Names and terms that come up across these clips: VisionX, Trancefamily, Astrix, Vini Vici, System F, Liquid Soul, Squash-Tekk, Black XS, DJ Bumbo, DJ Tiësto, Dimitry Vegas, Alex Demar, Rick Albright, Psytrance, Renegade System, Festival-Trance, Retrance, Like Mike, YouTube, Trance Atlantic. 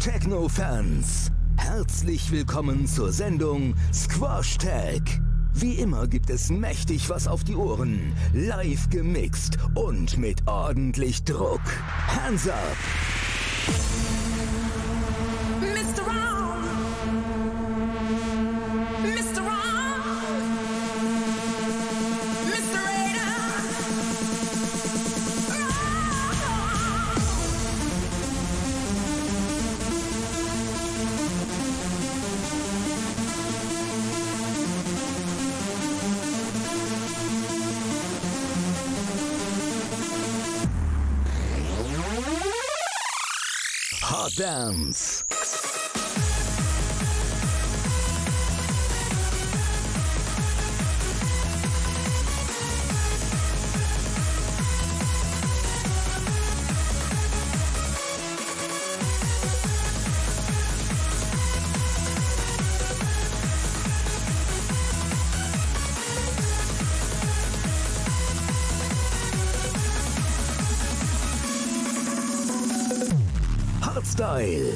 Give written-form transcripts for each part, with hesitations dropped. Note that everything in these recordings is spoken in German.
Techno-Fans, herzlich willkommen zur Sendung Squash-Tekk. Wie immer gibt es mächtig was auf die Ohren, live gemixt und mit ordentlich Druck. Hands up! Dance. Style.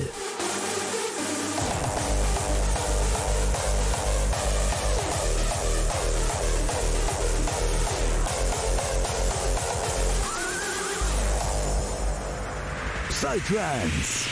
Psytrance.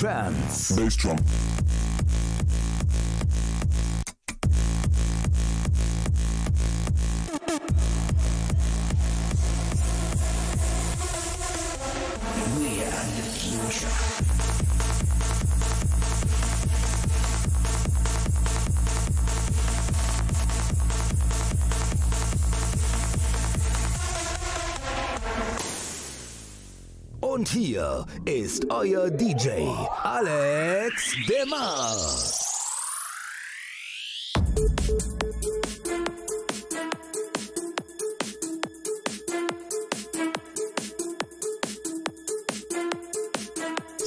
Trance. Bass drum. Und hier ist euer DJ, Alex Demar.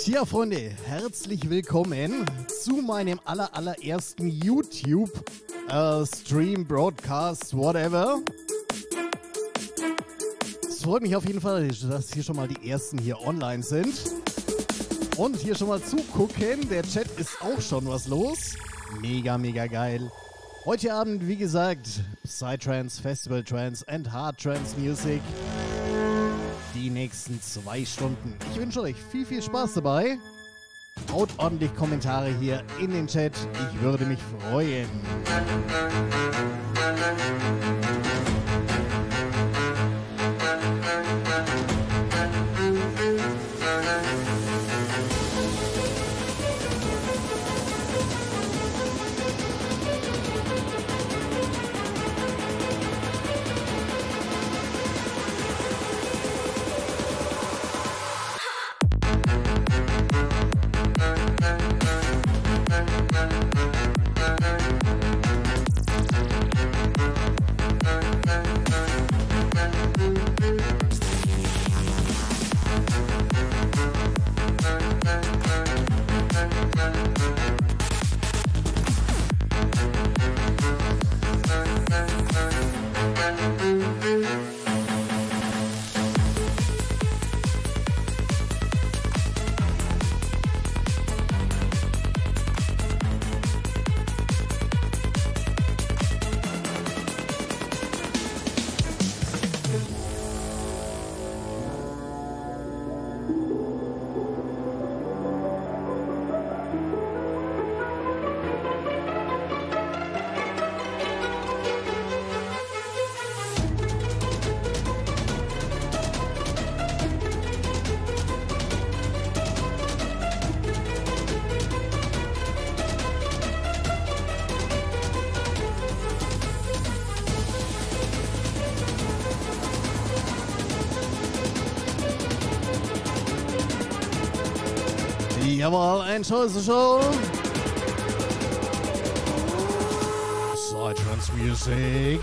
Tja, Freunde, herzlich willkommen zu meinem allerersten YouTube-Stream, Broadcast, whatever. Es freut mich auf jeden Fall, dass hier schon mal die ersten hier online sind. Und hier schon mal zugucken, der Chat ist auch schon was los. Mega, mega geil. Heute Abend, wie gesagt, Psytrance, Festival Trance and Hard Trance Music. Die nächsten 2 Stunden. Ich wünsche euch viel, viel Spaß dabei. Haut ordentlich Kommentare hier in den Chat. Ich würde mich freuen. Jawohl, ein Schuss, Show. Psytrance Music.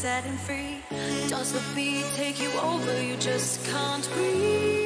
Setting free, does the beat take you over? You just can't breathe.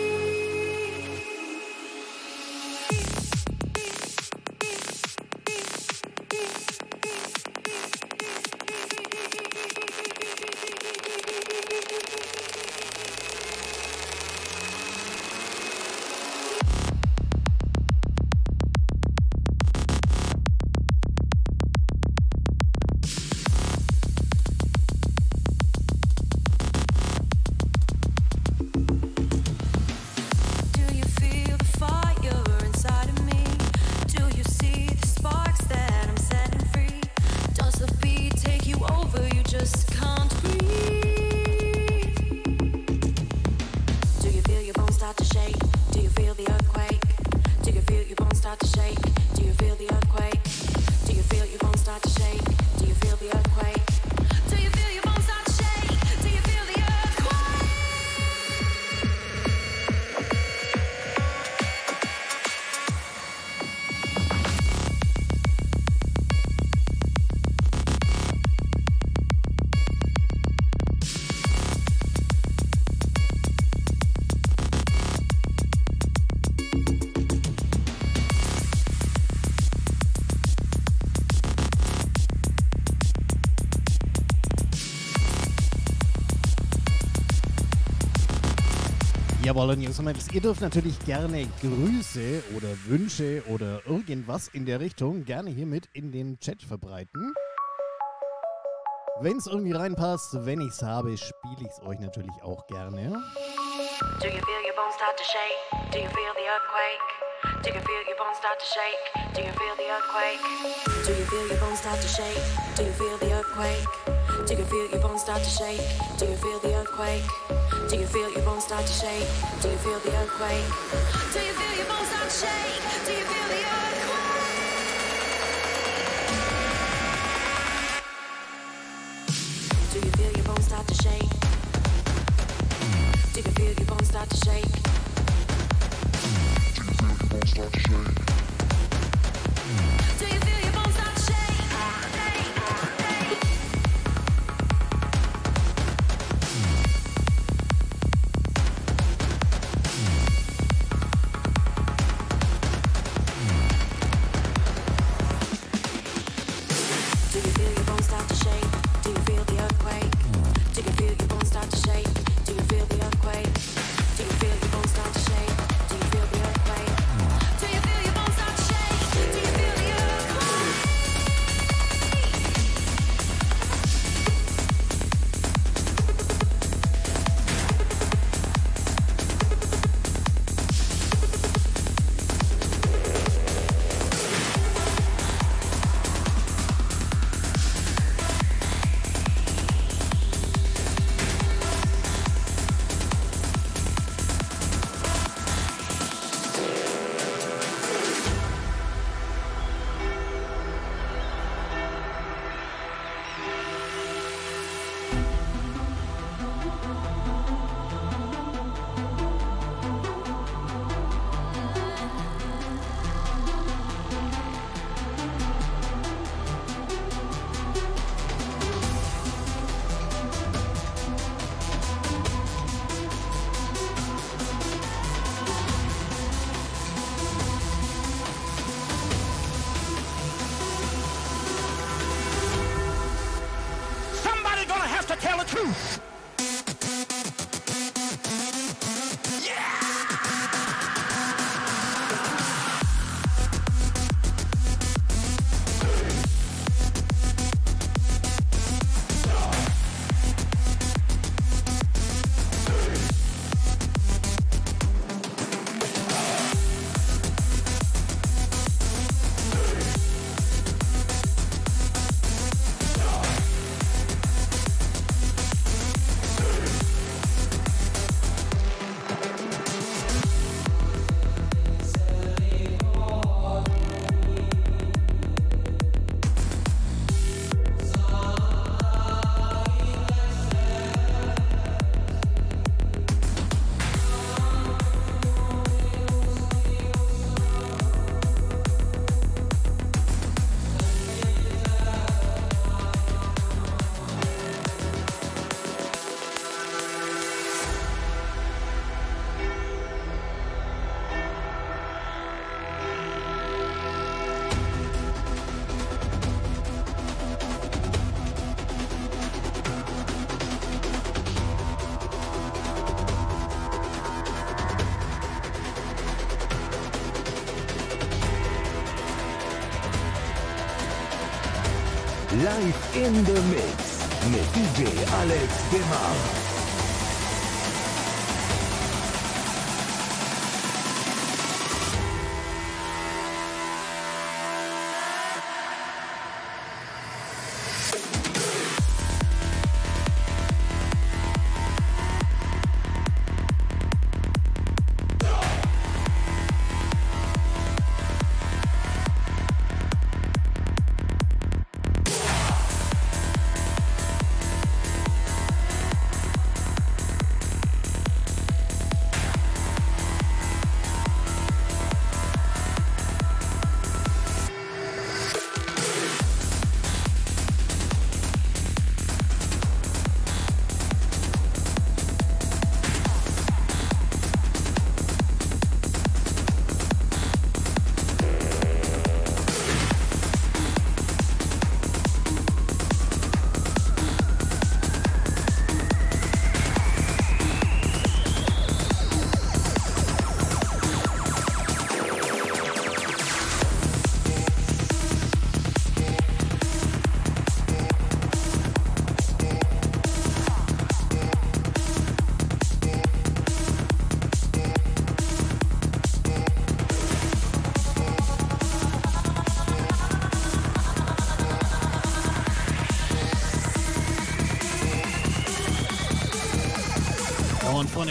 Jawohl, und Jungs und Mädels, ihr dürft natürlich gerne Grüße oder Wünsche oder irgendwas in der Richtung gerne hiermit in den Chat verbreiten. Wenn es irgendwie reinpasst, wenn ich es habe, spiele ich es euch natürlich auch gerne. Do you feel your bones start to shake? Do you feel the earthquake? Do you feel your bones start to shake? Do you feel the earthquake? Do you feel your bones start to shake? Do you feel the earthquake? Do you feel your bones start to shake? Do you feel the earthquake? Do you feel your bones start to shake? Do you feel the earthquake? Do you feel your bones start to shake? Do you feel the earthquake? Do you feel your bones start to shake? Do you feel your bones start to shake? Do you feel your bones start to shake? Do you feel your bones start to shake? Do you feel your Live in the Mix mit DJ Alex Demar.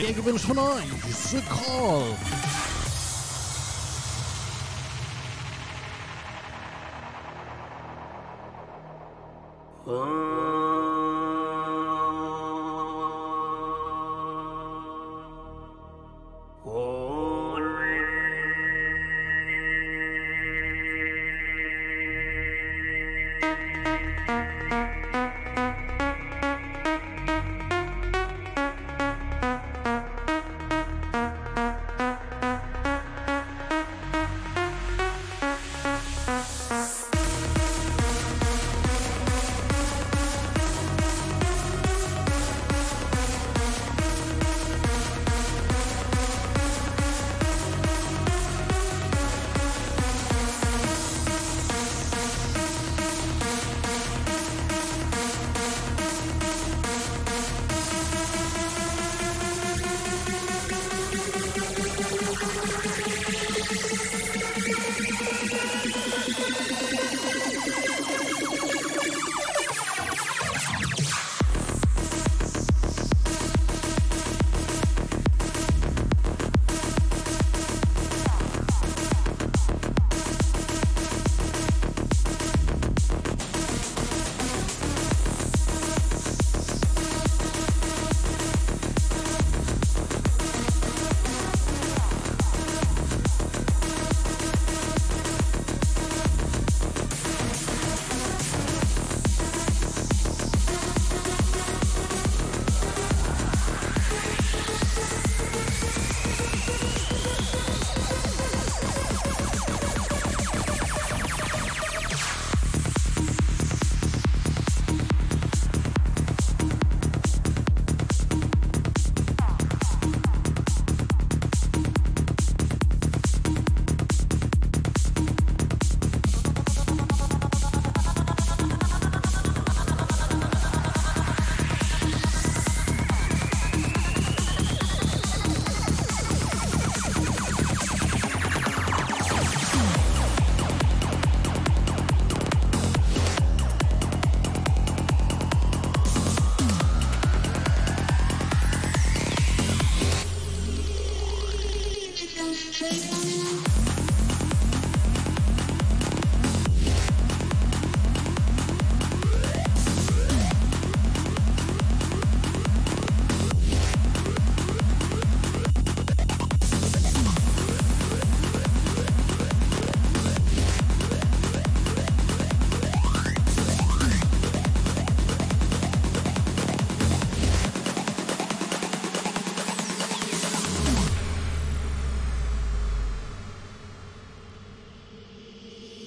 Der Gewinn von euch, The Call.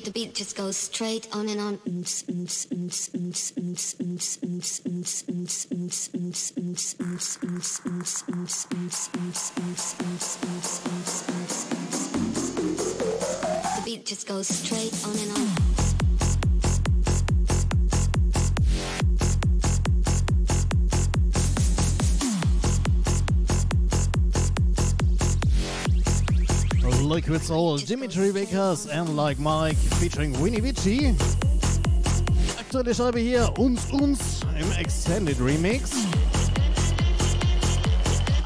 The beat just goes straight on and on. The beat just goes straight on and on. Liquid Soul, Dimitry Vegas and Like Mike featuring Vini Vici. Aktuelle Scheibe hier, uns im Extended Remix.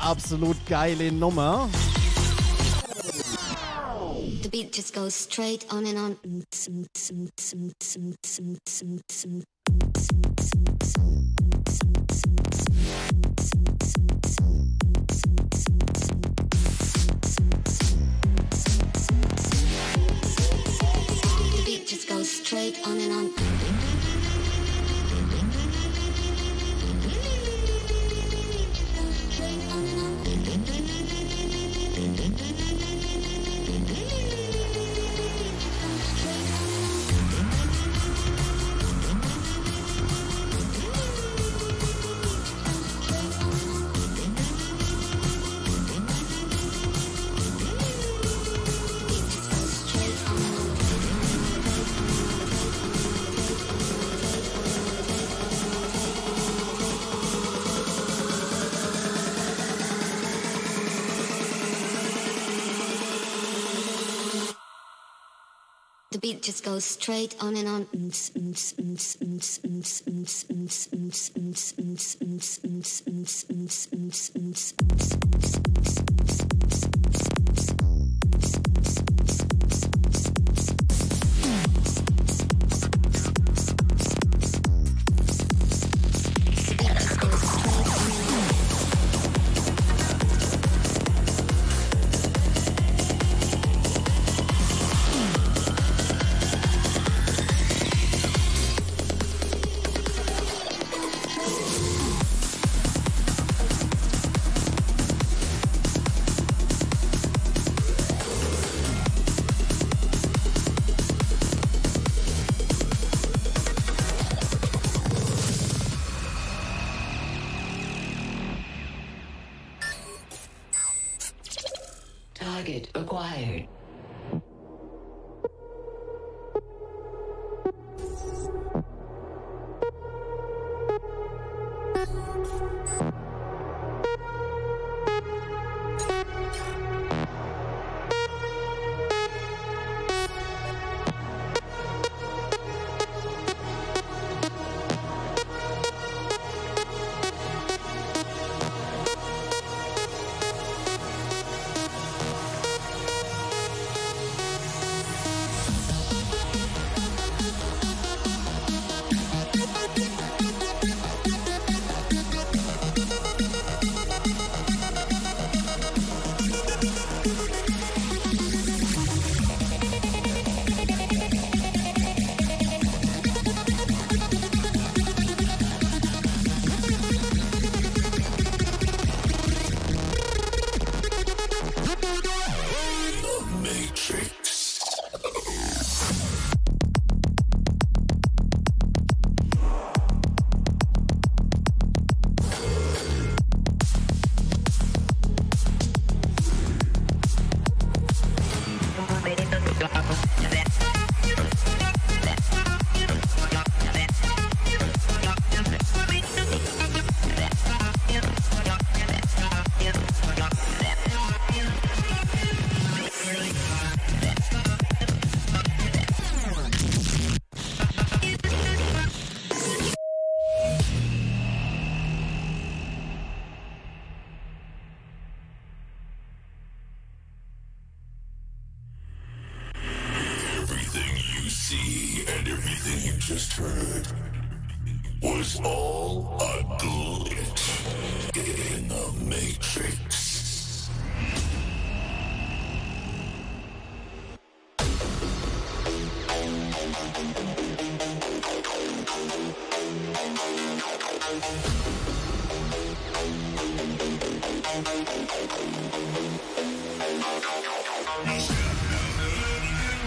Absolut geile Nummer. The beat just goes straight on and on. Straight on and on. It just goes straight on and on. When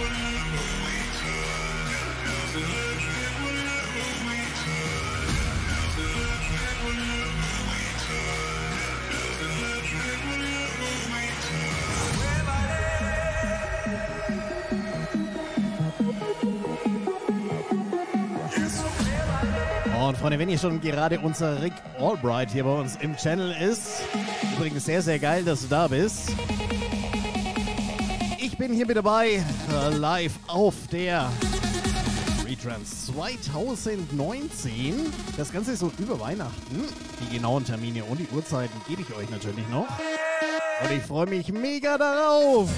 we wake up. Und Freunde, wenn ihr schon gerade unser Rick Albright hier bei uns im Channel ist, übrigens sehr, sehr geil, dass du da bist. Ich bin hier mit dabei, live auf der Retrance 2019. Das Ganze ist so über Weihnachten. Die genauen Termine und die Uhrzeiten gebe ich euch natürlich noch. Und ich freue mich mega darauf.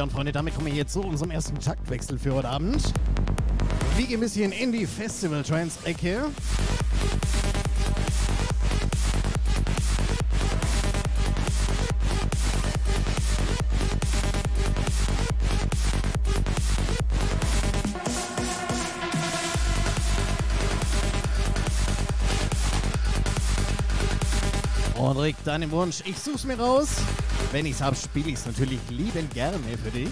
Und Freunde, damit kommen wir hier zu unserem ersten Taktwechsel für heute Abend. Wir gehen ein bisschen in die Festival-Trance-Ecke. Und Rick, deinen Wunsch, ich such's mir raus. Wenn ich's hab, spiele ich's natürlich liebend gerne für dich.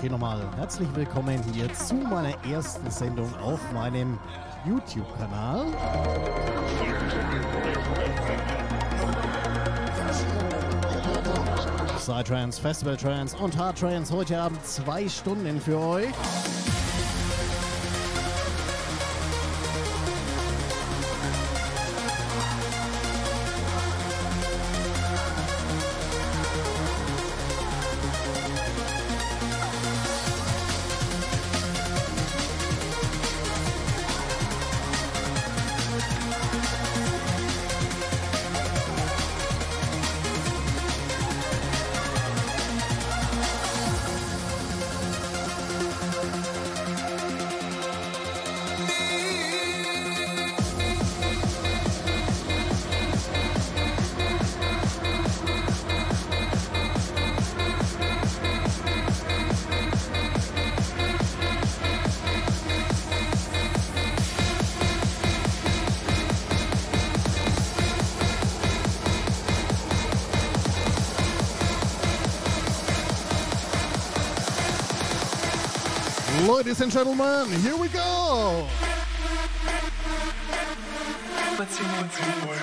Dimitry nochmal. Herzlich willkommen hier zu meiner ersten Sendung auf meinem YouTube-Kanal. Psytrance, Festival Trance und Hard Trance. Heute Abend 2 Stunden für euch. Ladies and gentlemen, here we go! Let's see more.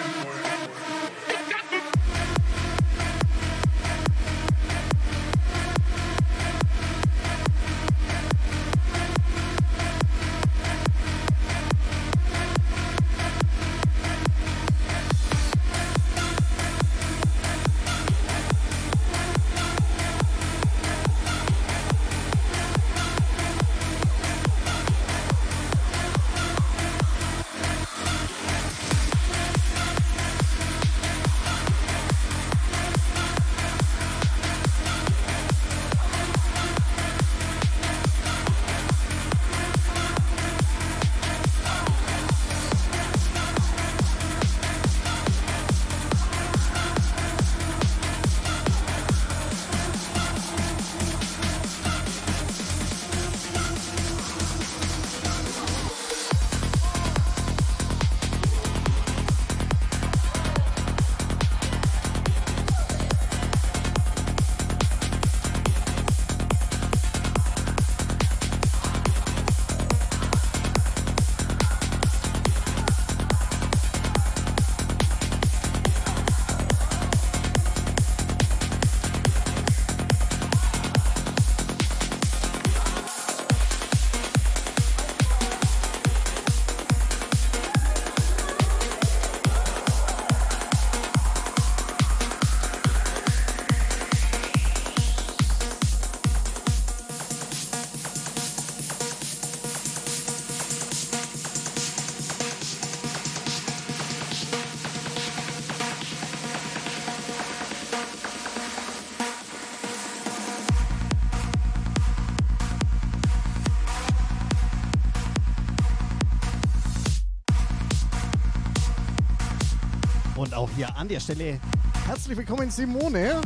Auch hier an der Stelle herzlich willkommen, Simone.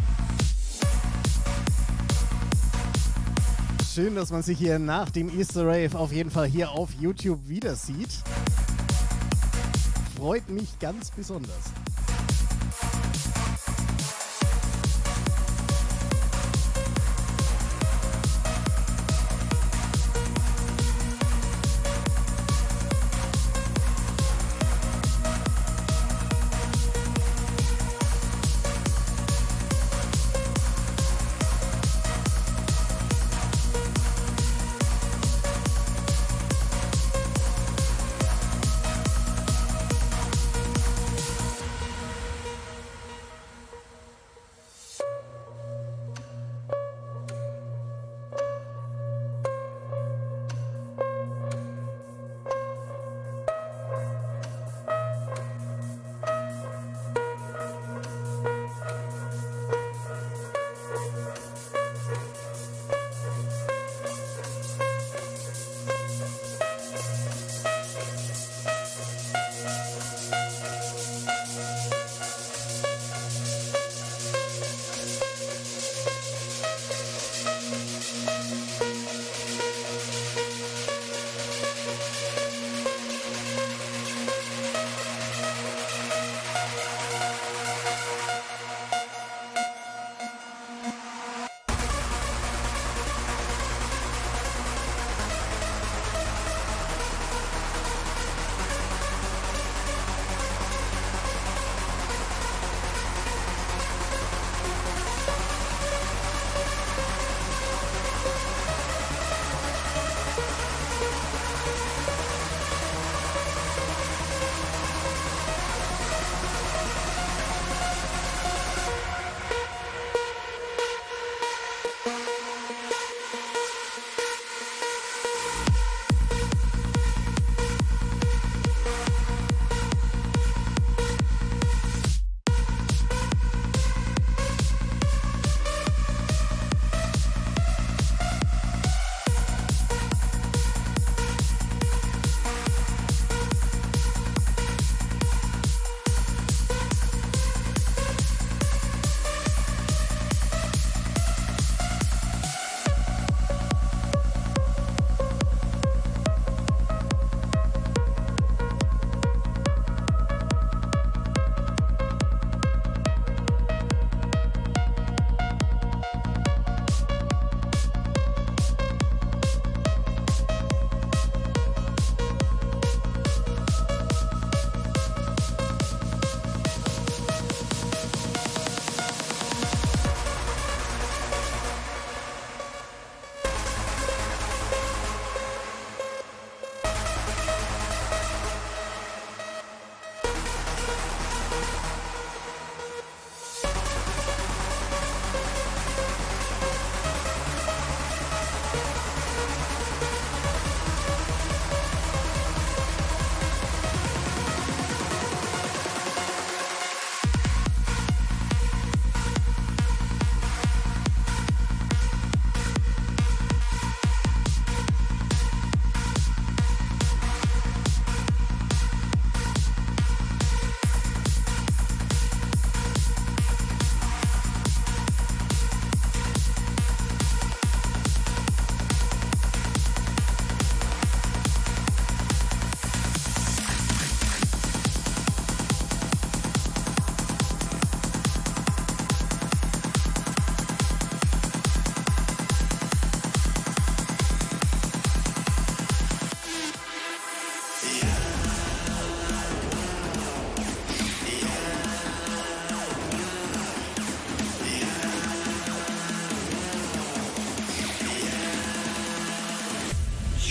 Schön, dass man sich hier nach dem Easter Rave auf jeden Fall hier auf YouTube wieder sieht. Freut mich ganz besonders.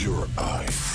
your eyes.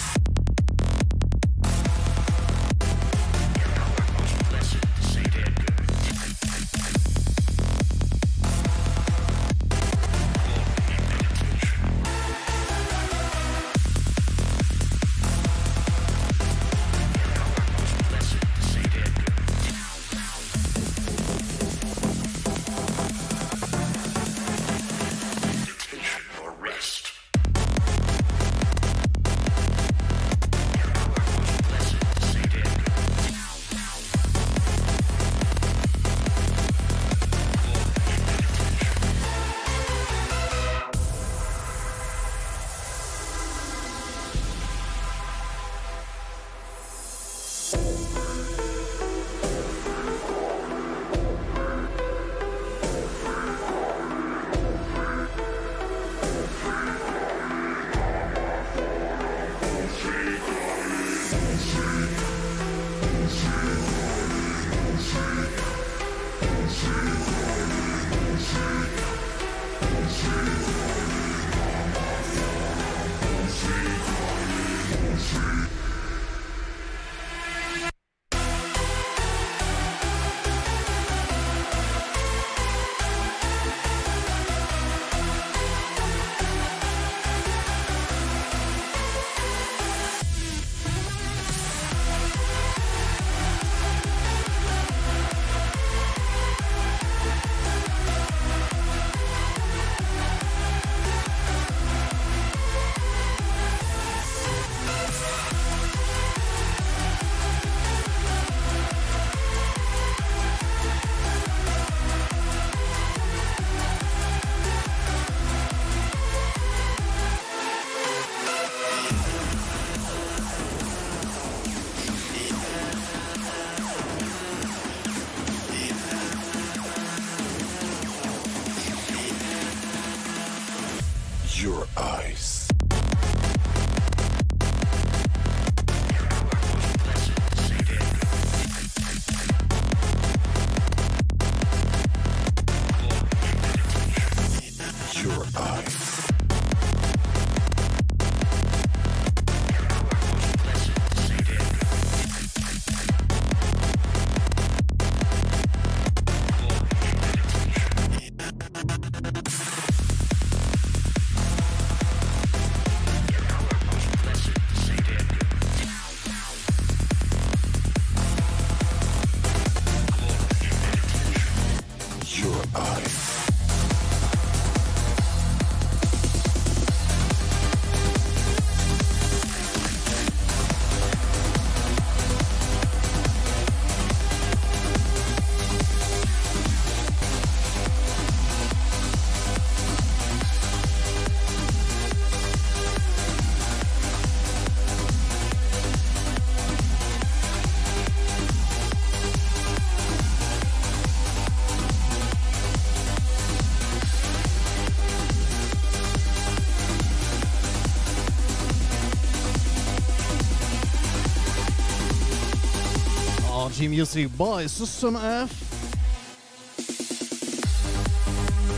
Music by System F.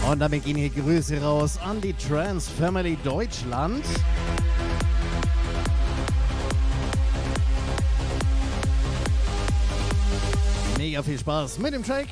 Und damit gehen hier Grüße raus an die Trance Family Deutschland. Mega viel Spaß mit dem Track.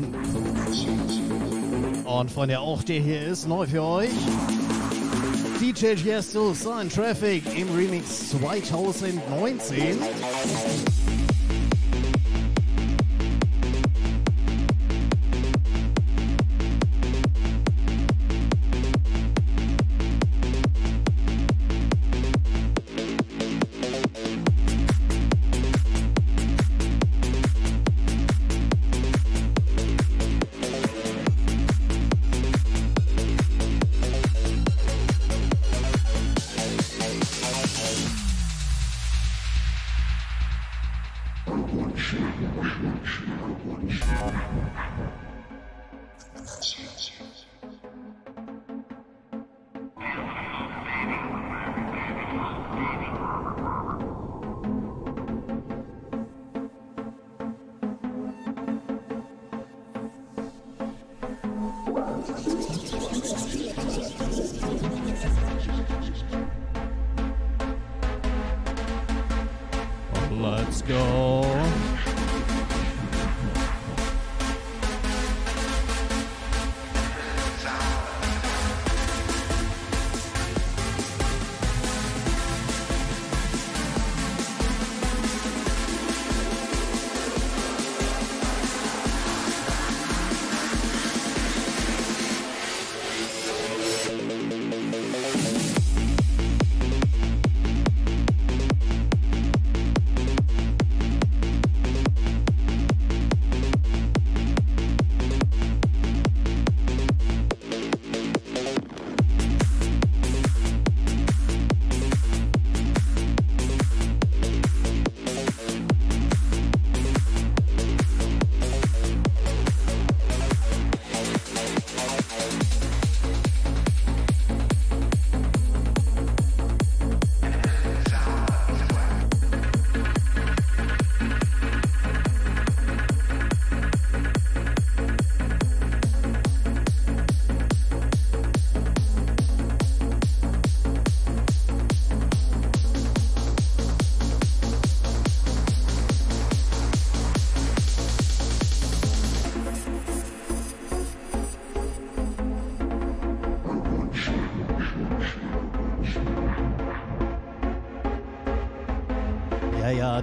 Marathon. Und Freunde, auch der hier ist neu für euch. DJ Tiësto, Sun Traffic im Remix 2019.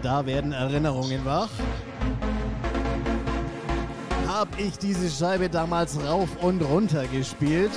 Da werden Erinnerungen wach. Hab ich diese Scheibe damals rauf und runter gespielt.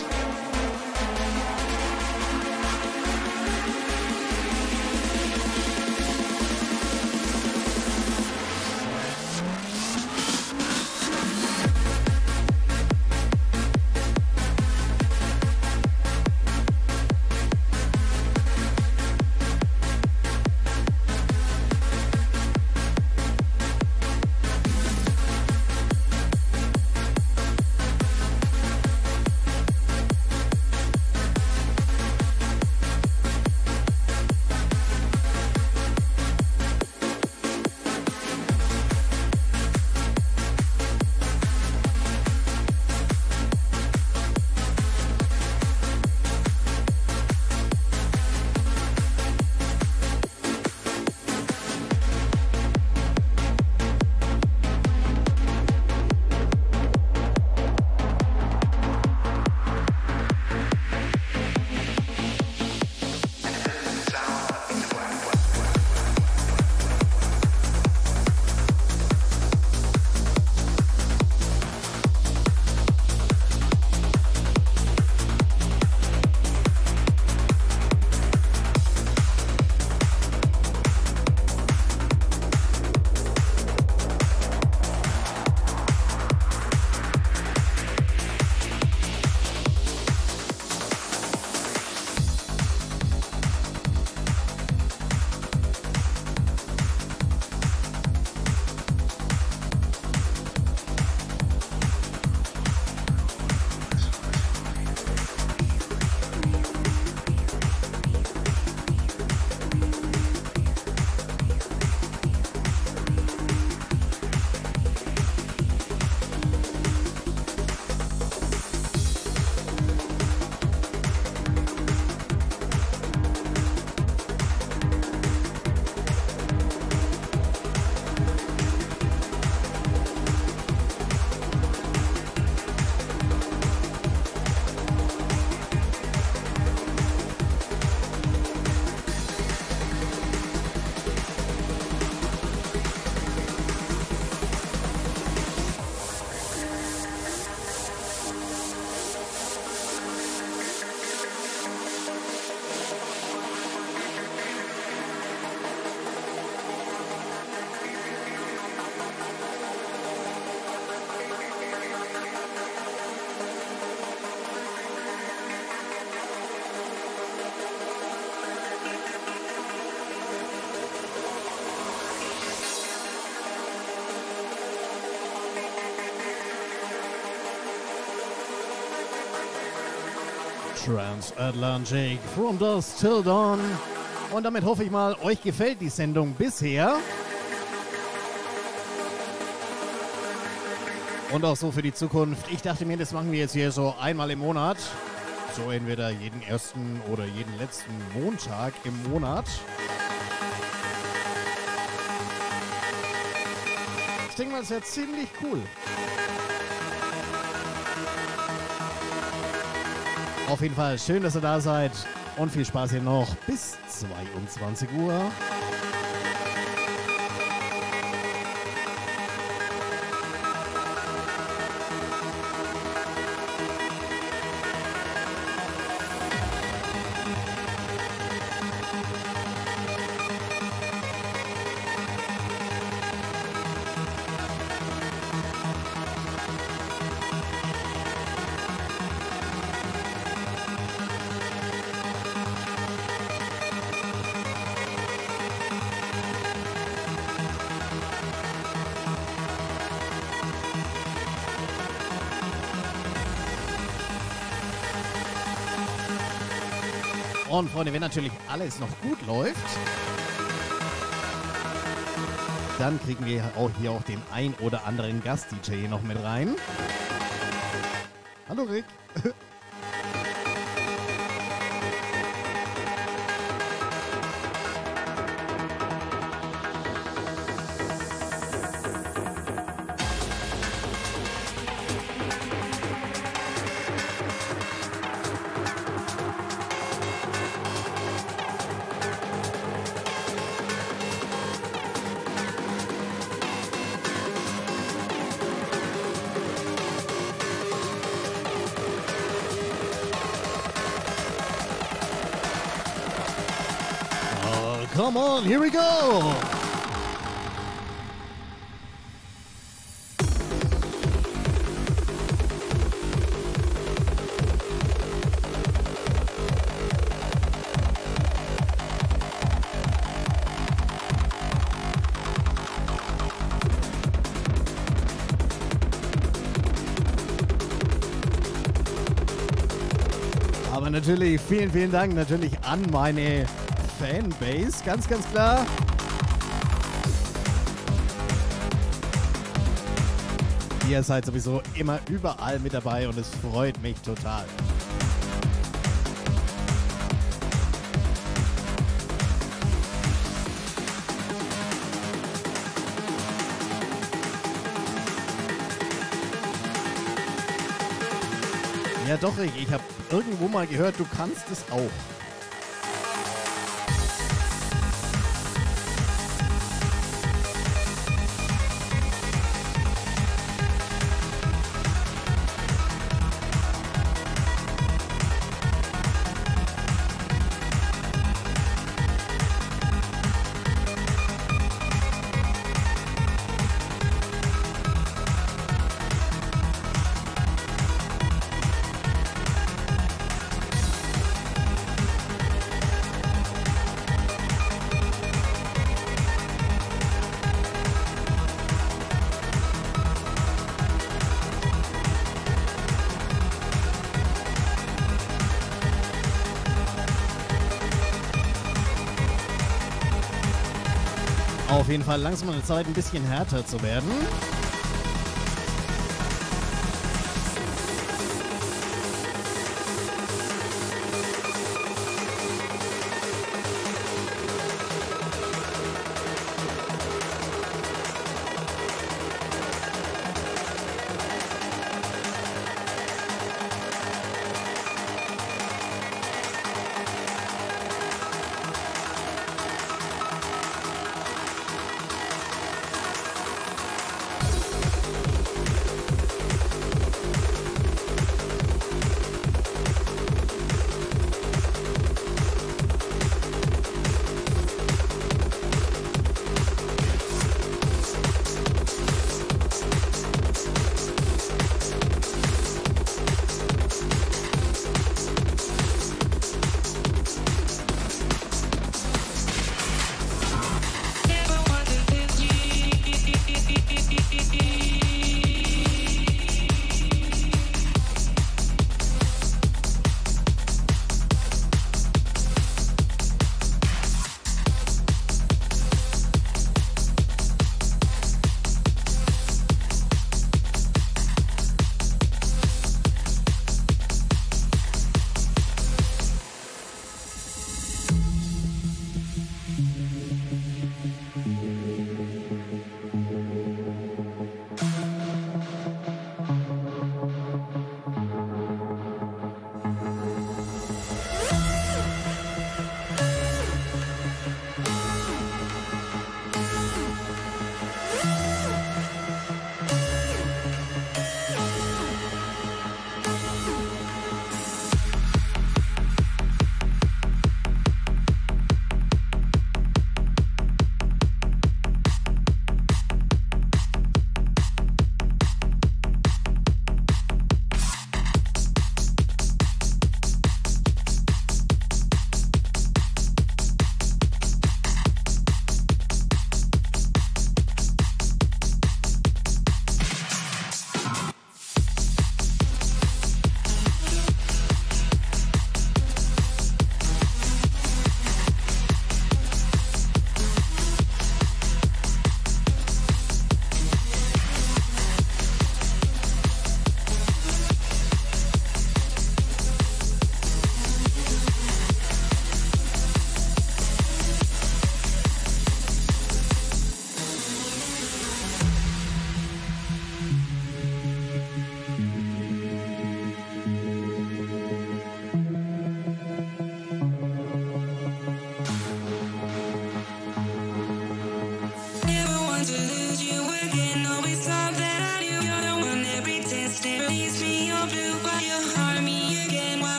Trance Atlantic, From Dusk Till Dawn. Und damit hoffe ich mal, euch gefällt die Sendung bisher. Und auch so für die Zukunft. Ich dachte mir, das machen wir jetzt hier so einmal im Monat. So entweder jeden ersten oder jeden letzten Montag im Monat. Ich denke mal, das wäre ziemlich cool. Auf jeden Fall schön, dass ihr da seid und viel Spaß hier noch bis 22 Uhr. Und Freunde, wenn natürlich alles noch gut läuft, dann kriegen wir auch hier auch den ein oder anderen Gast-DJ noch mit rein. Hallo Rick. Come on, here we go! Aber natürlich, vielen, vielen Dank natürlich an meine Fanbase, ganz, ganz klar. Ihr seid sowieso immer überall mit dabei und es freut mich total. Ja doch, ich habe irgendwo mal gehört, du kannst es auch. Auf jeden Fall langsam eine Zeit, ein bisschen härter zu werden.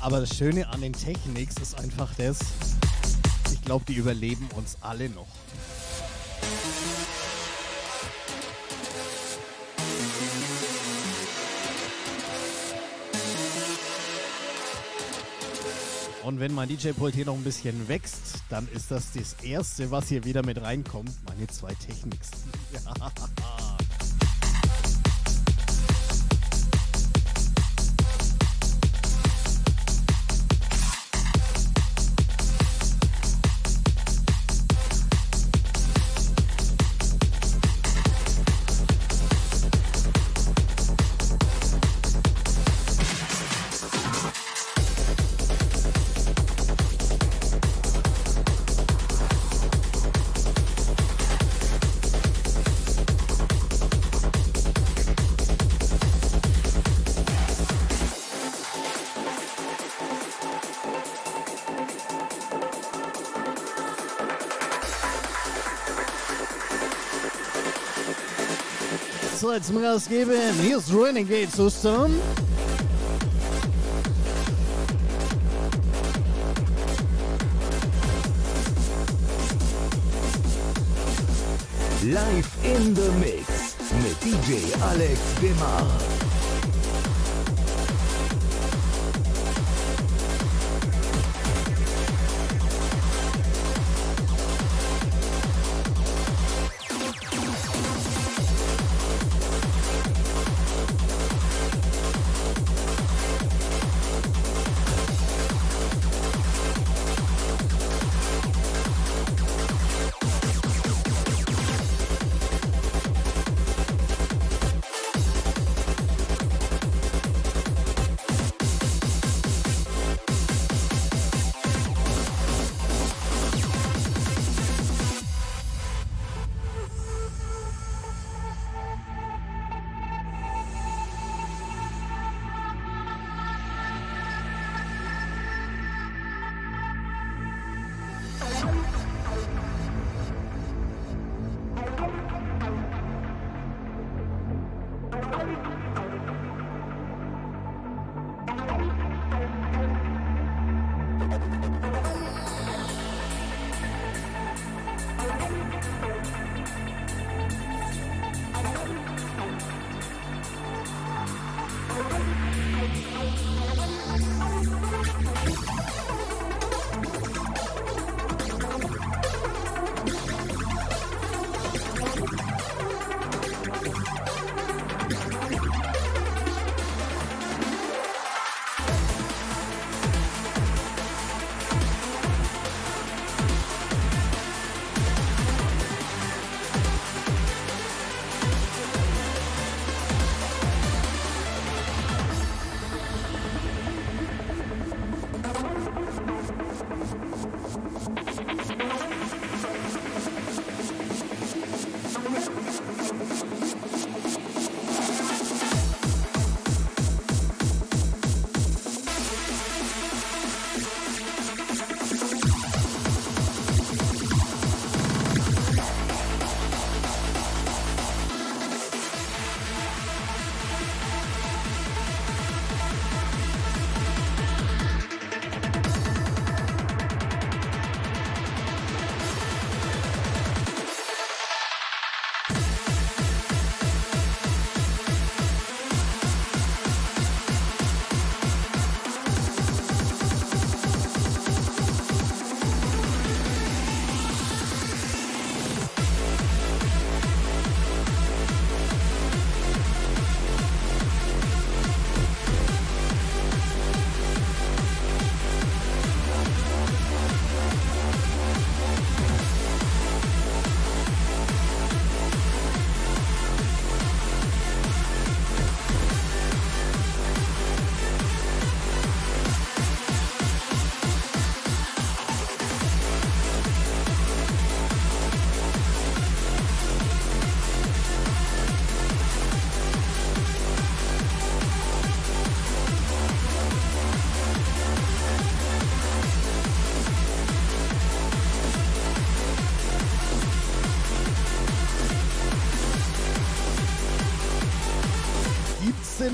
Aber das Schöne an den Technics ist einfach das, ich glaube, die überleben uns alle noch. Und wenn mein DJ-Pult hier noch ein bisschen wächst, dann ist das das Erste, was hier wieder mit reinkommt, meine zwei Technics. Ja. Jetzt mal Gas geben. Hier ist Renegade System. Live in the Mix mit DJ Alex Demar.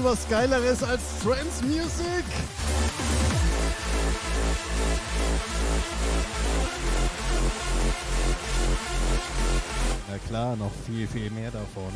was Geileres als Trance Music. Na klar, noch viel, viel mehr davon.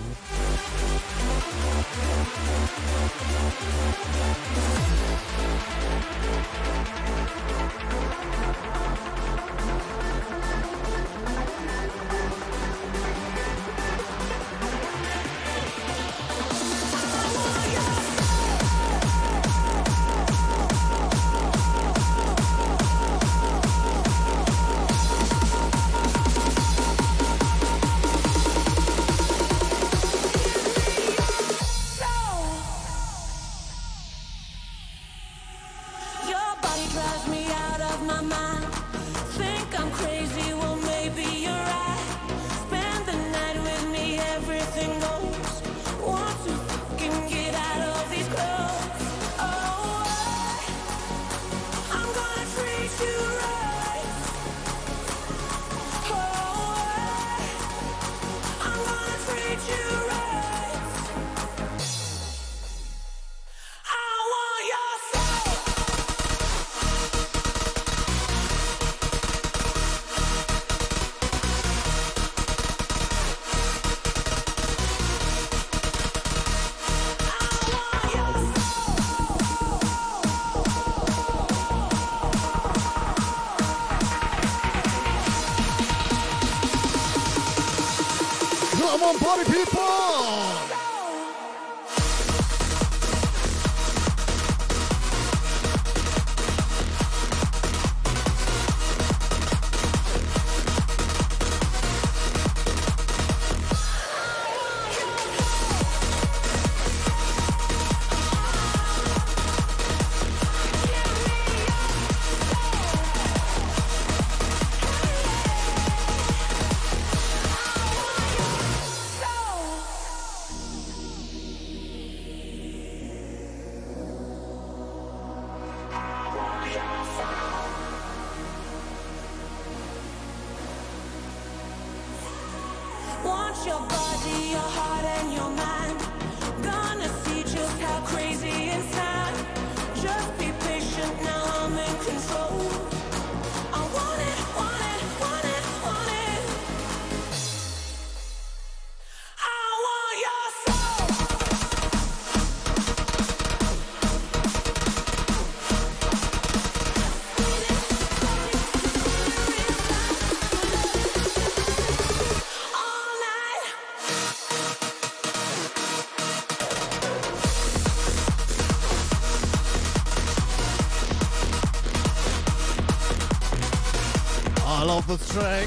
This track.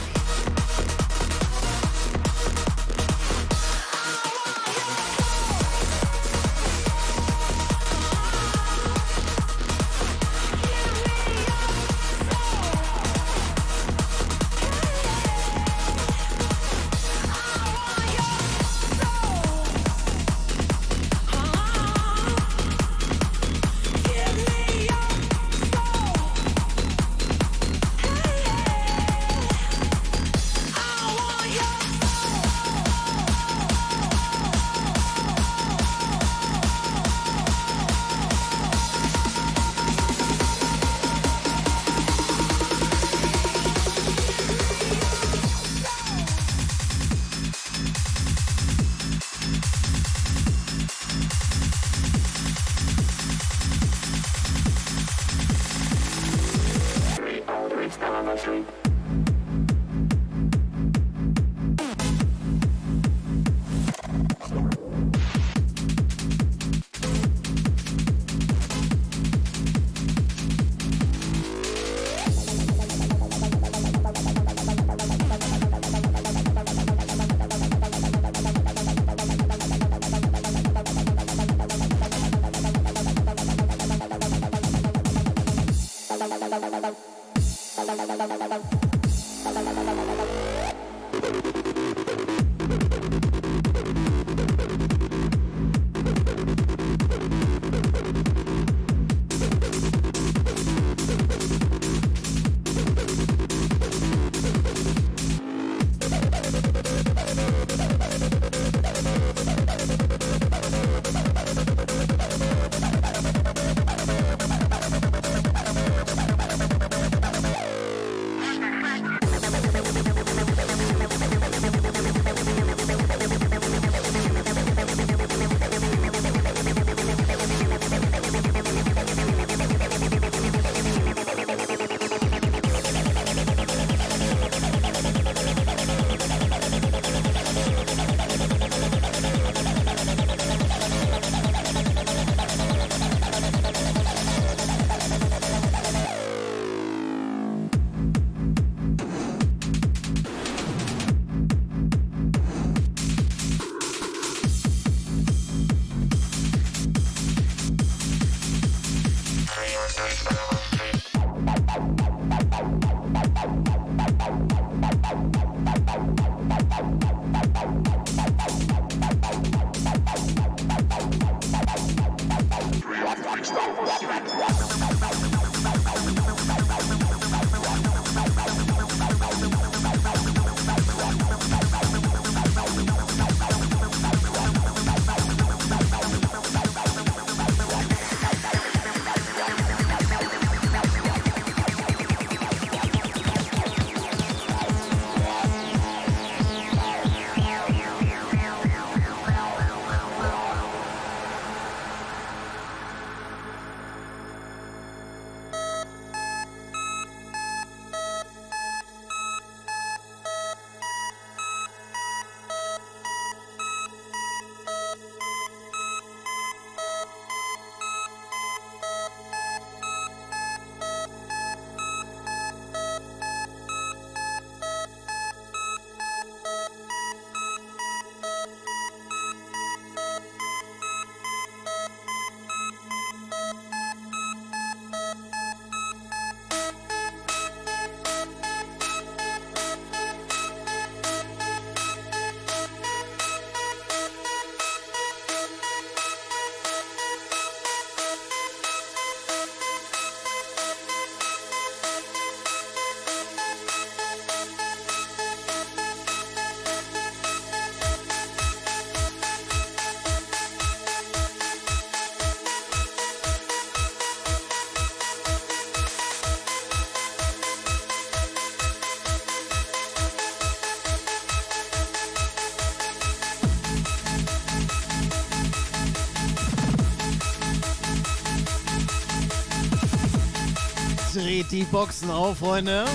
dreht die Boxen auf, Freunde.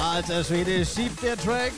Alter Schwede, schiebt der Track.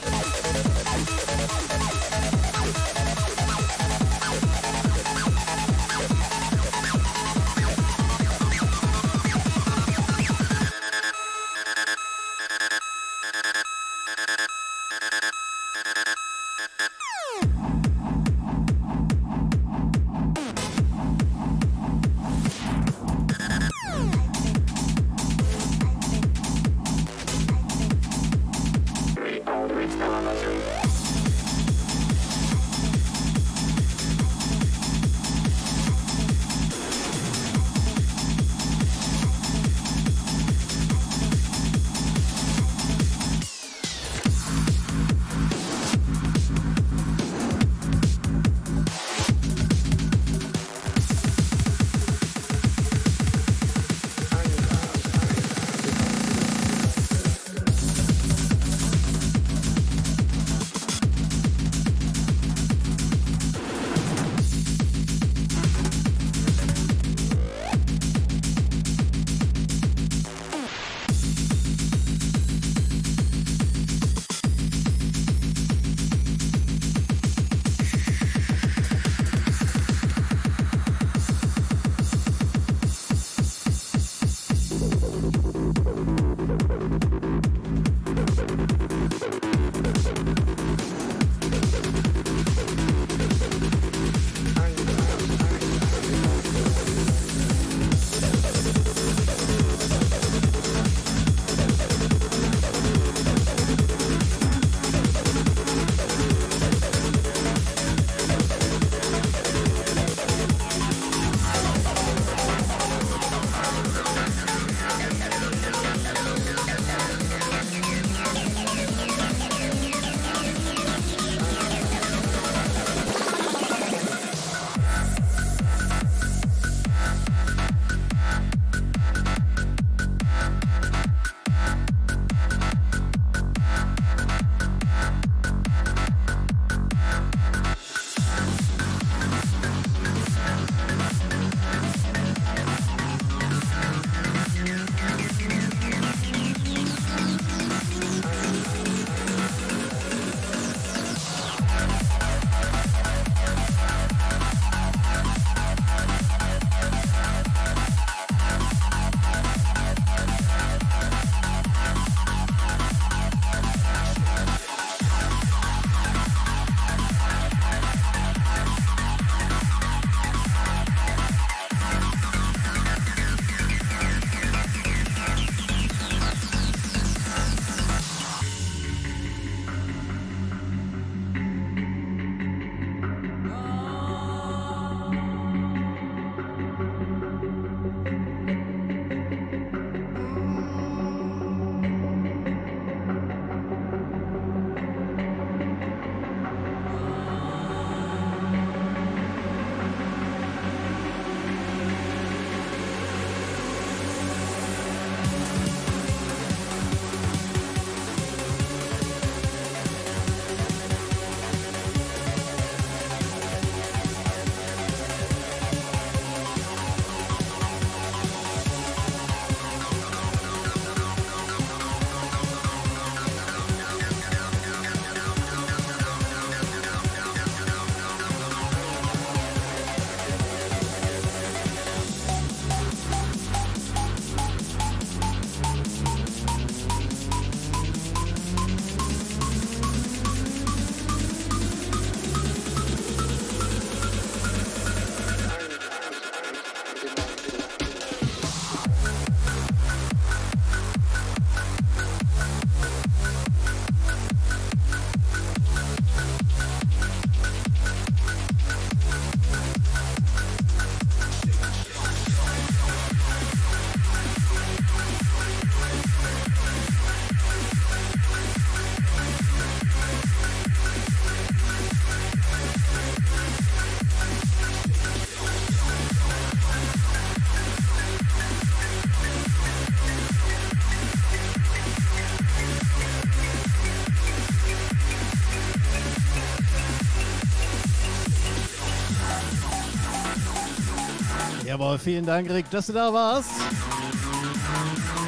Jawohl, vielen Dank, Rick, dass du da warst.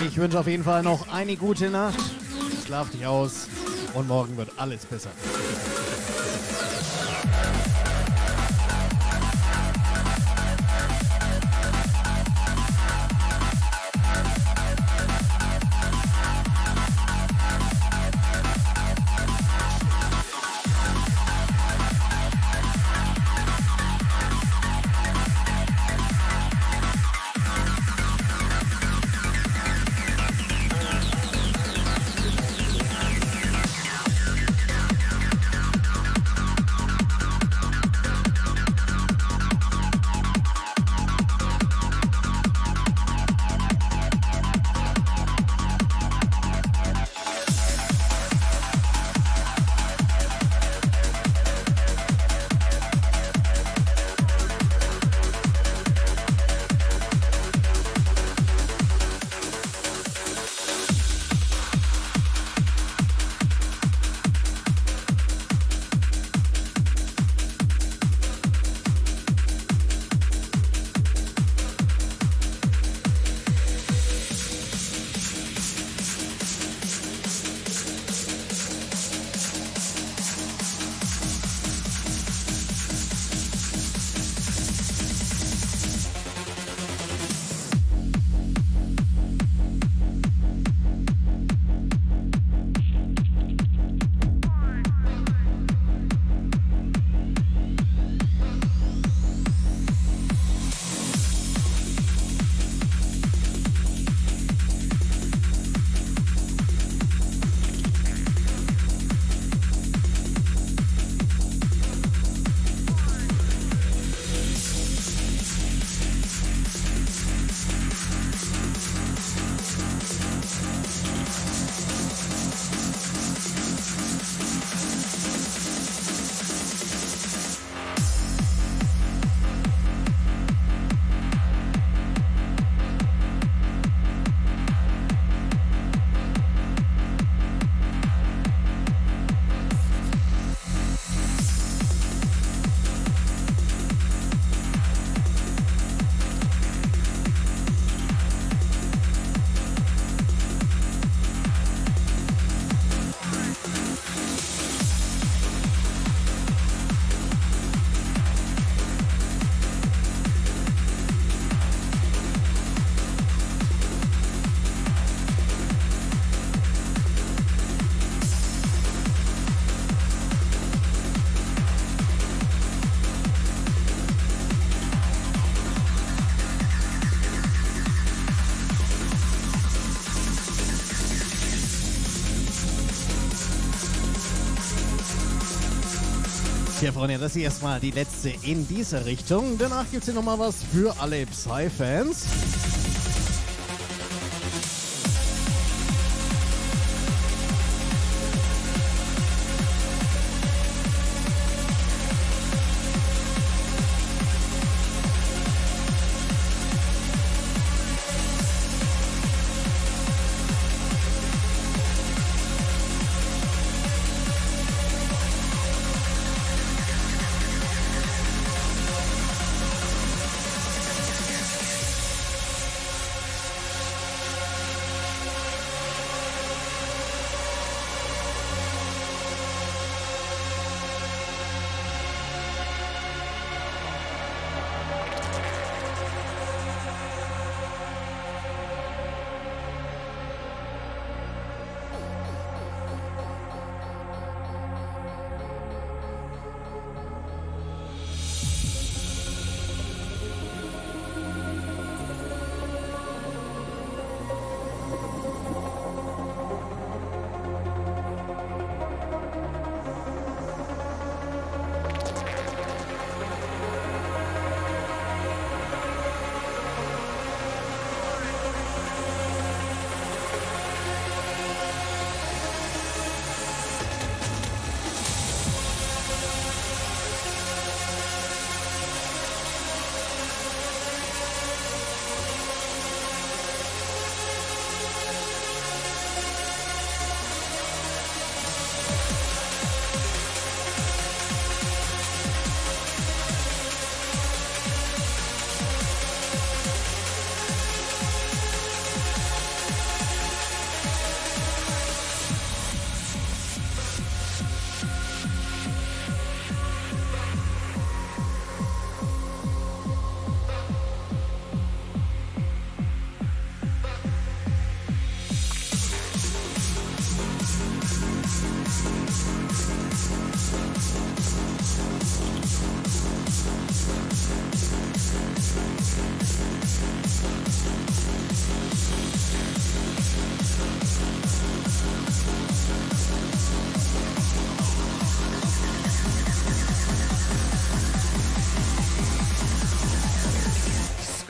Ich wünsche auf jeden Fall noch eine gute Nacht. Schlaf dich aus und morgen wird alles besser. Ja, Freunde, das ist erstmal die letzte in dieser Richtung. Danach gibt es hier nochmal was für alle Psy-Fans.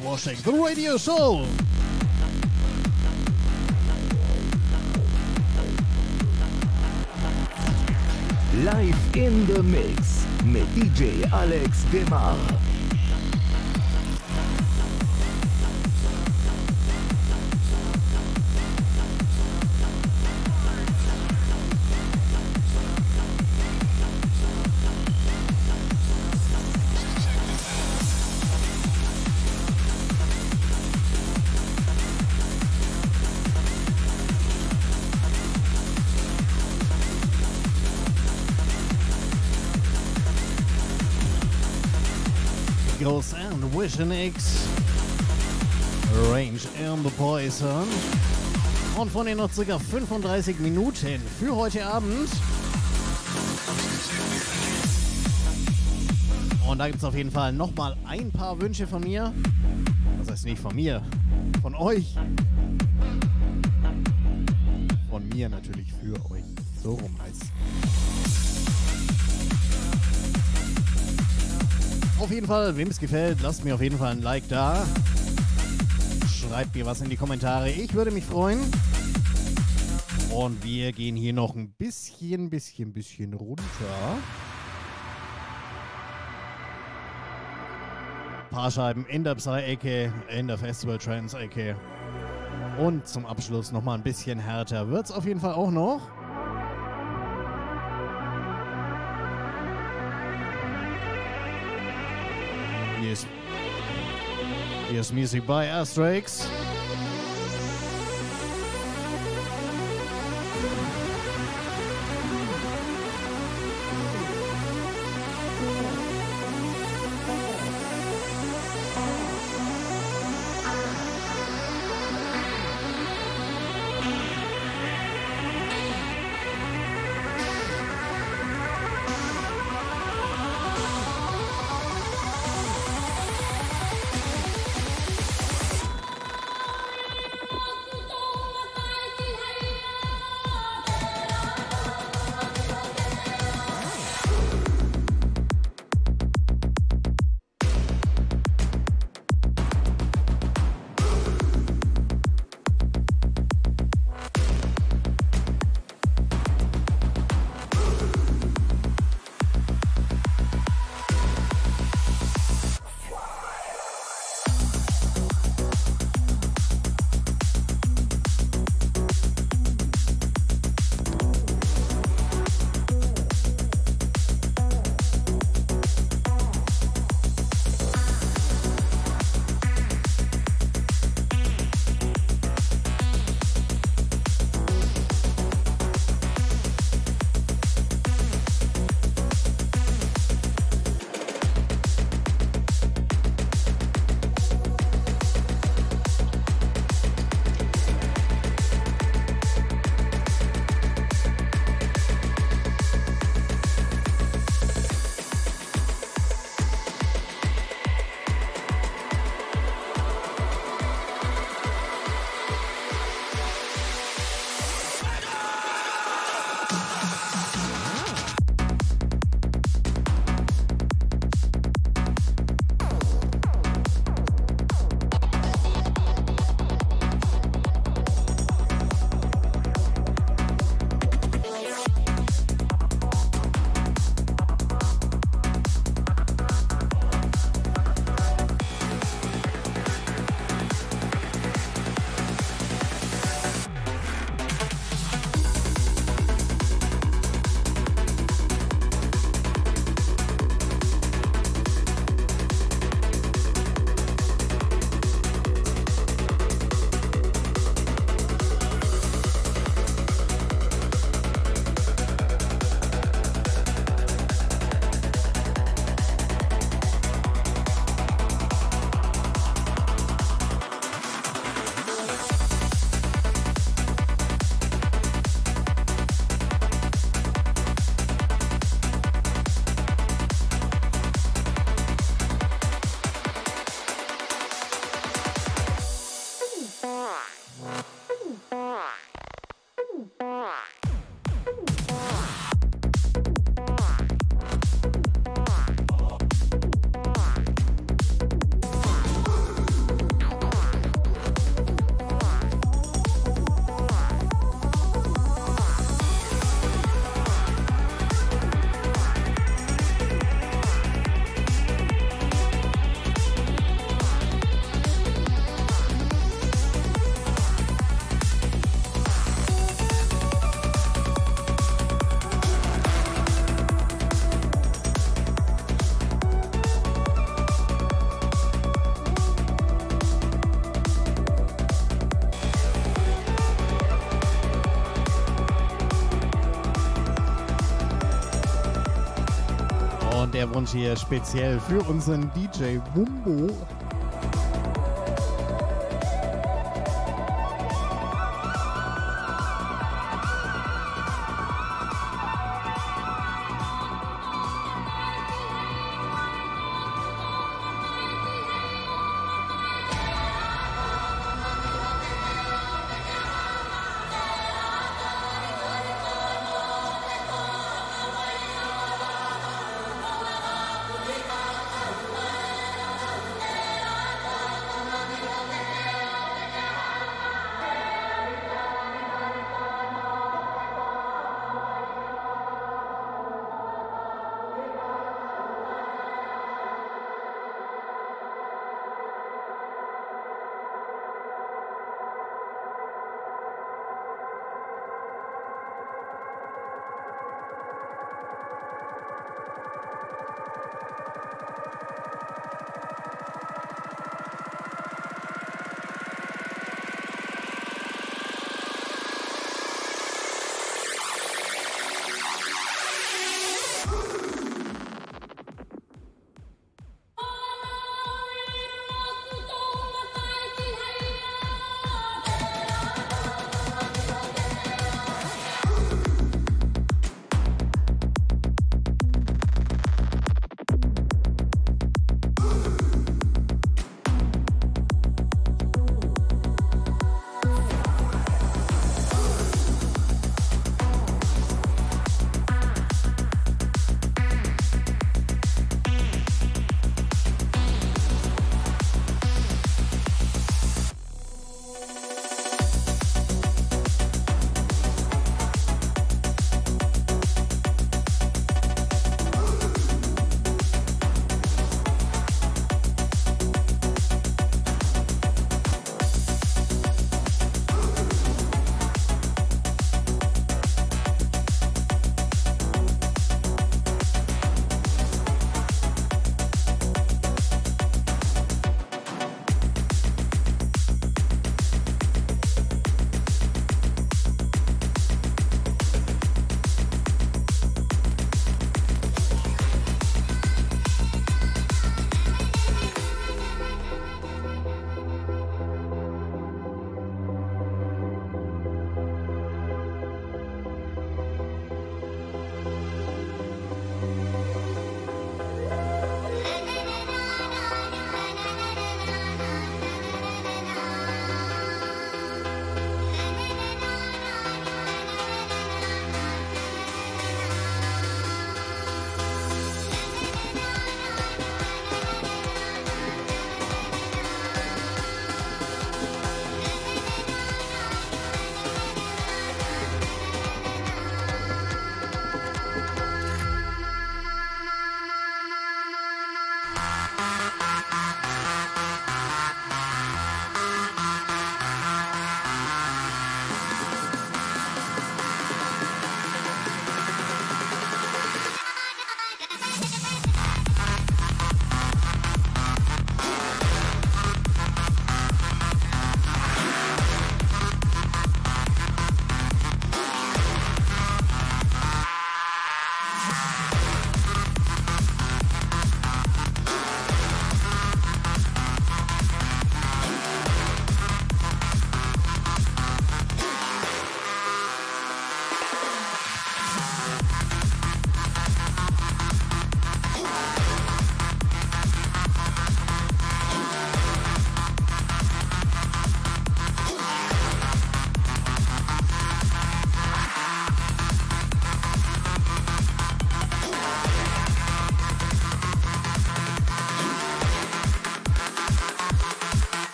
and watching the Radio Soul. Live in the Mix mit DJ Alex Demar. And Vision X, Range and the Poison. Und von den noch ca. 35 Minuten für heute Abend. Und da gibt es auf jeden Fall nochmal ein paar Wünsche von mir. Das heißt nicht von mir, von euch. Von mir natürlich für euch. So rum heißt es. Auf jeden Fall, wem es gefällt, lasst mir auf jeden Fall ein Like da. Schreibt mir was in die Kommentare, ich würde mich freuen. Und wir gehen hier noch ein bisschen runter. Ein paar Scheiben in der Psy-Ecke, in der Festival-Trance-Ecke. Und zum Abschluss nochmal ein bisschen härter wird es auf jeden Fall auch noch. Here's music by Astrix. und hier speziell für unseren DJ Bumbo.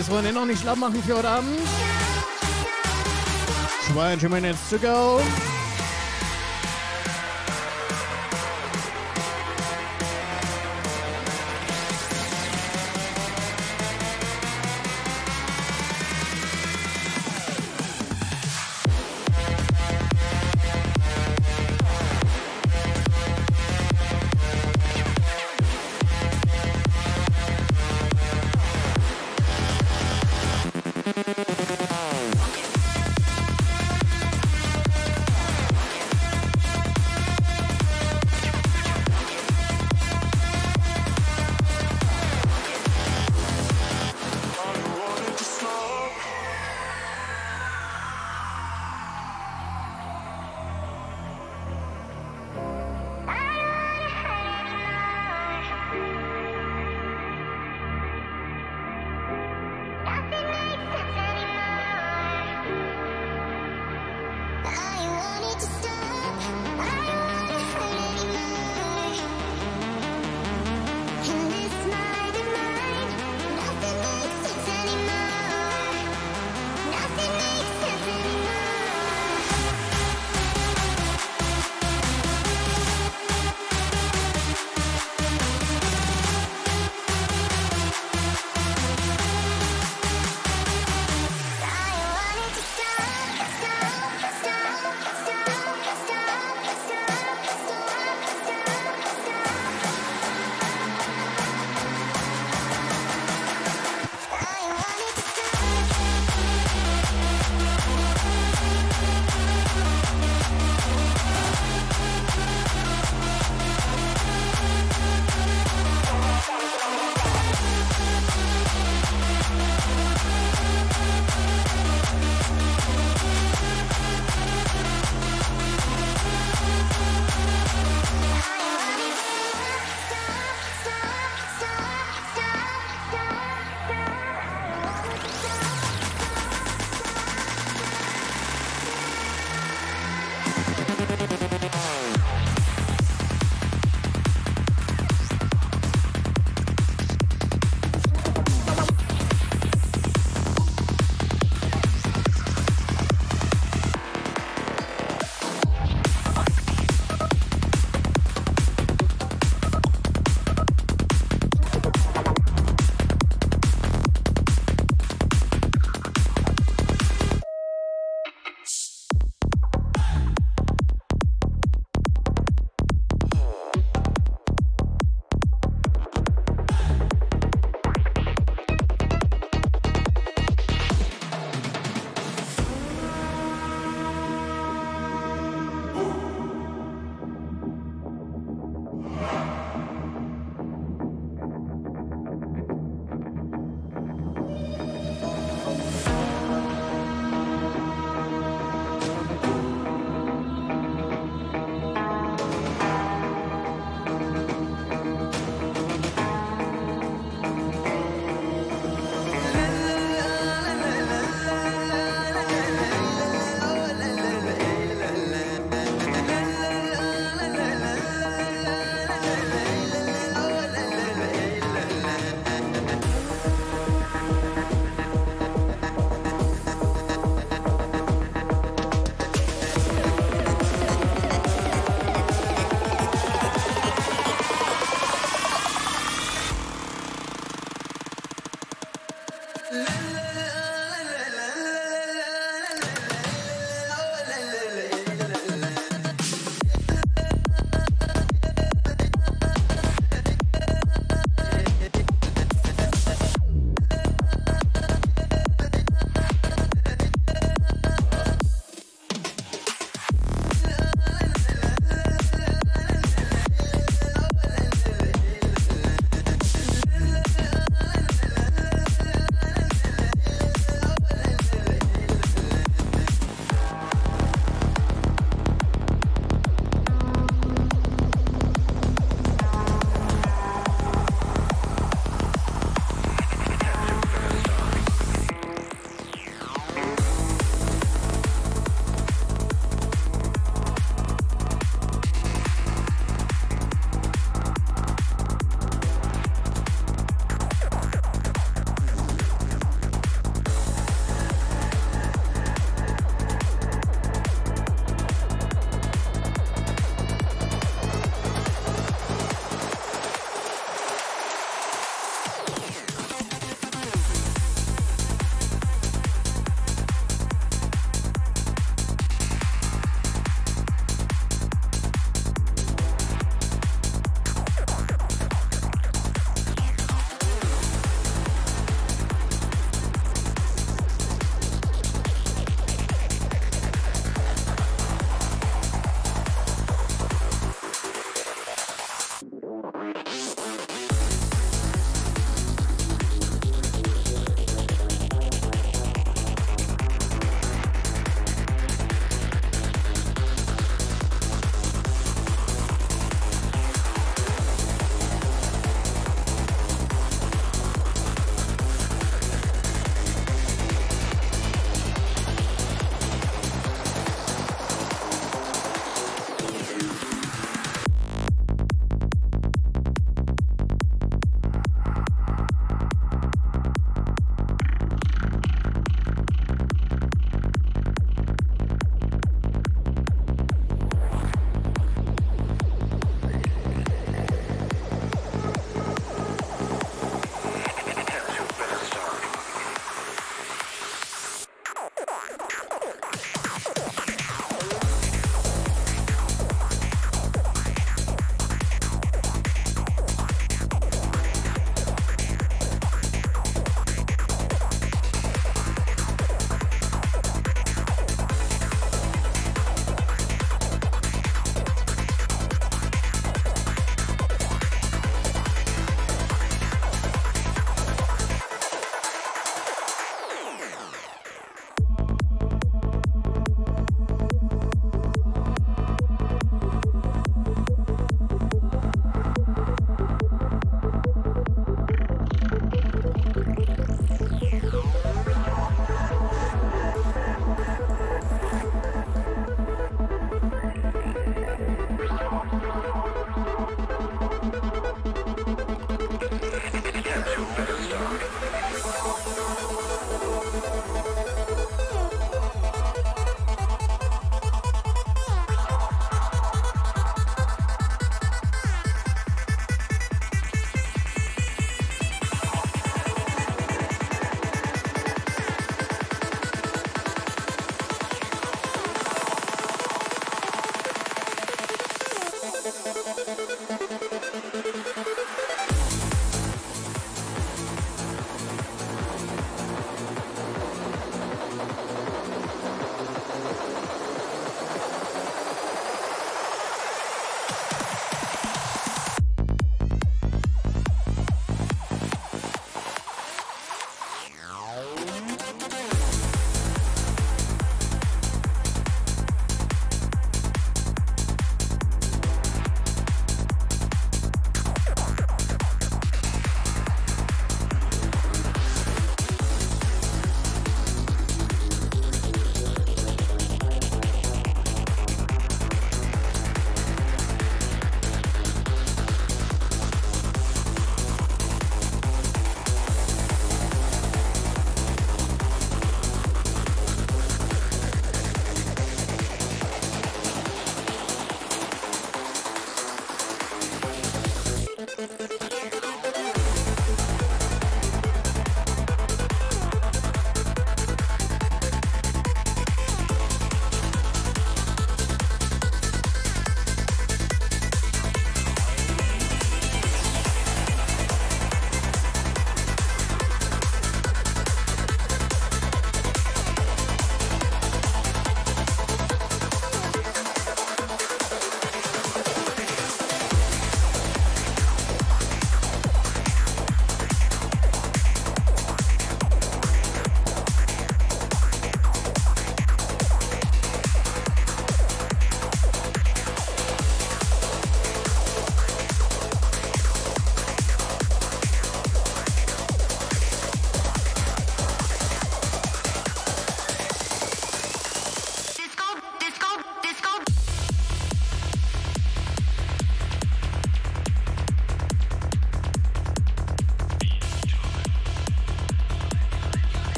Ladies, wollen ihr noch nicht schlapp machen für heute Abend? 2 minutes to go.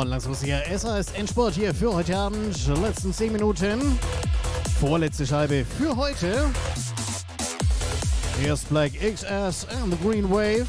Und langsam muss hier SAS Endsport hier für heute Abend. Letzten 10 Minuten. Vorletzte Scheibe für heute. Hier ist Black XS and the Green Wave.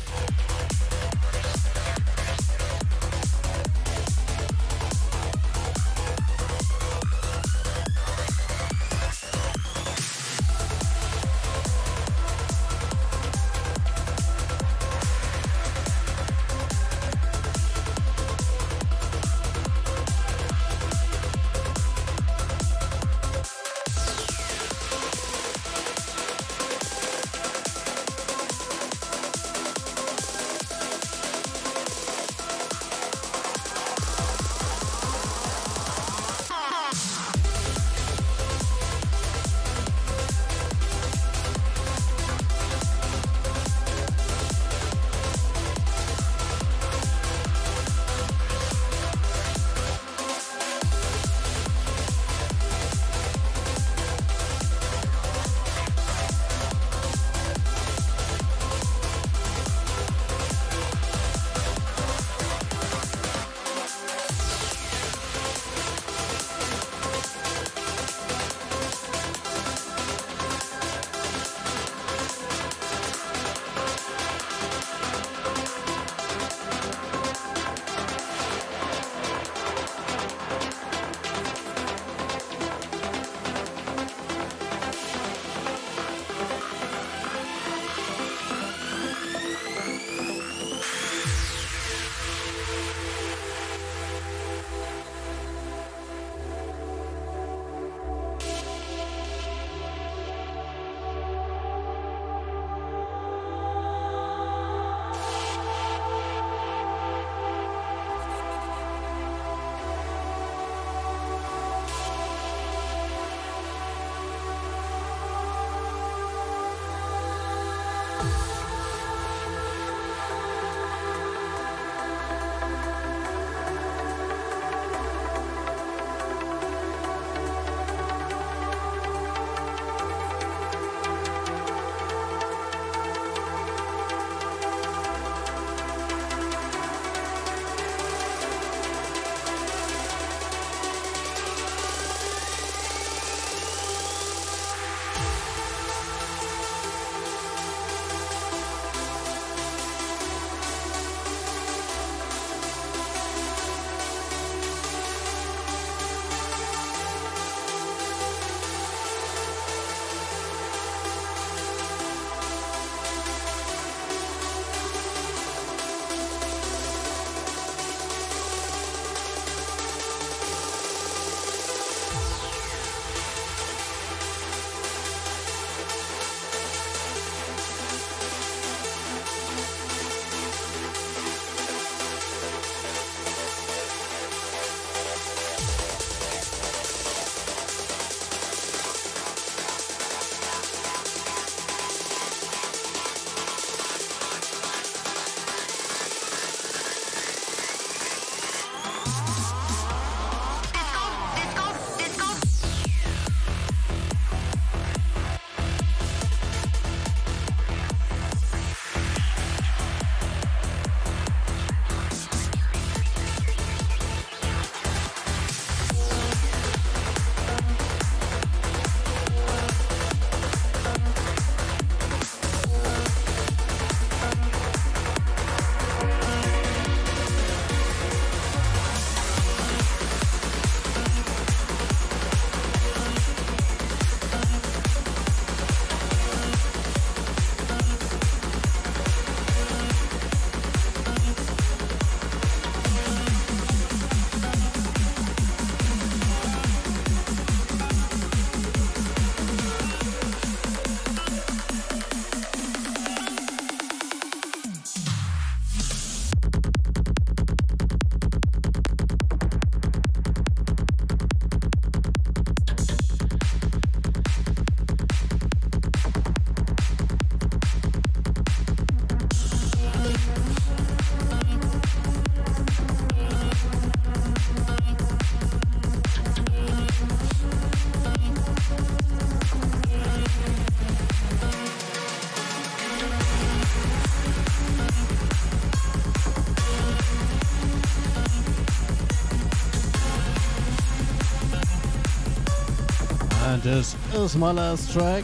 Atlantis is my last track.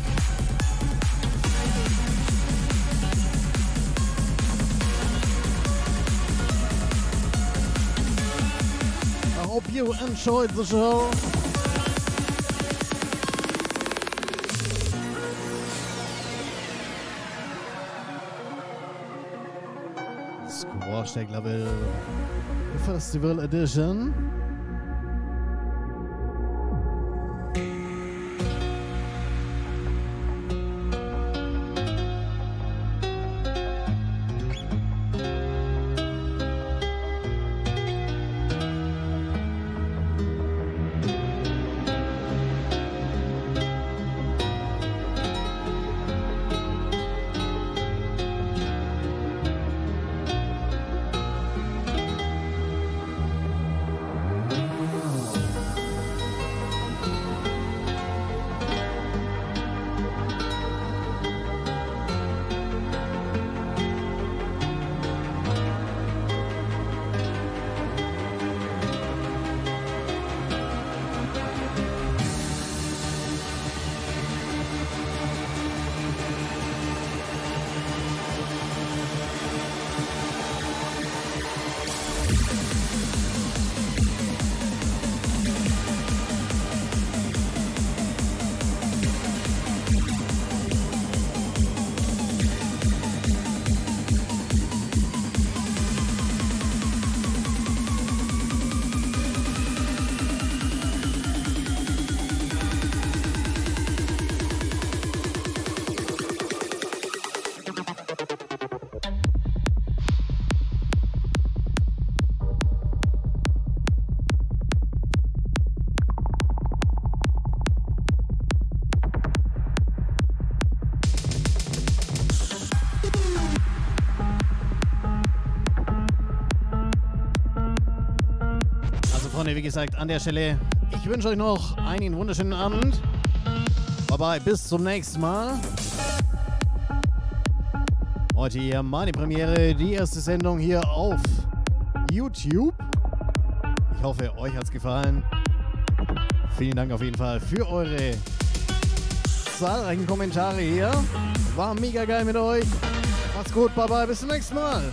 I hope you enjoyed the show. Squash-Tekk Level Festival Edition. Wie gesagt, an der Stelle, ich wünsche euch noch einen wunderschönen Abend. Bye bye, bis zum nächsten Mal. Heute hier meine Premiere, die erste Sendung hier auf YouTube. Ich hoffe, euch hat es gefallen. Vielen Dank auf jeden Fall für eure zahlreichen Kommentare hier. War mega geil mit euch. Macht's gut, bye bye, bis zum nächsten Mal.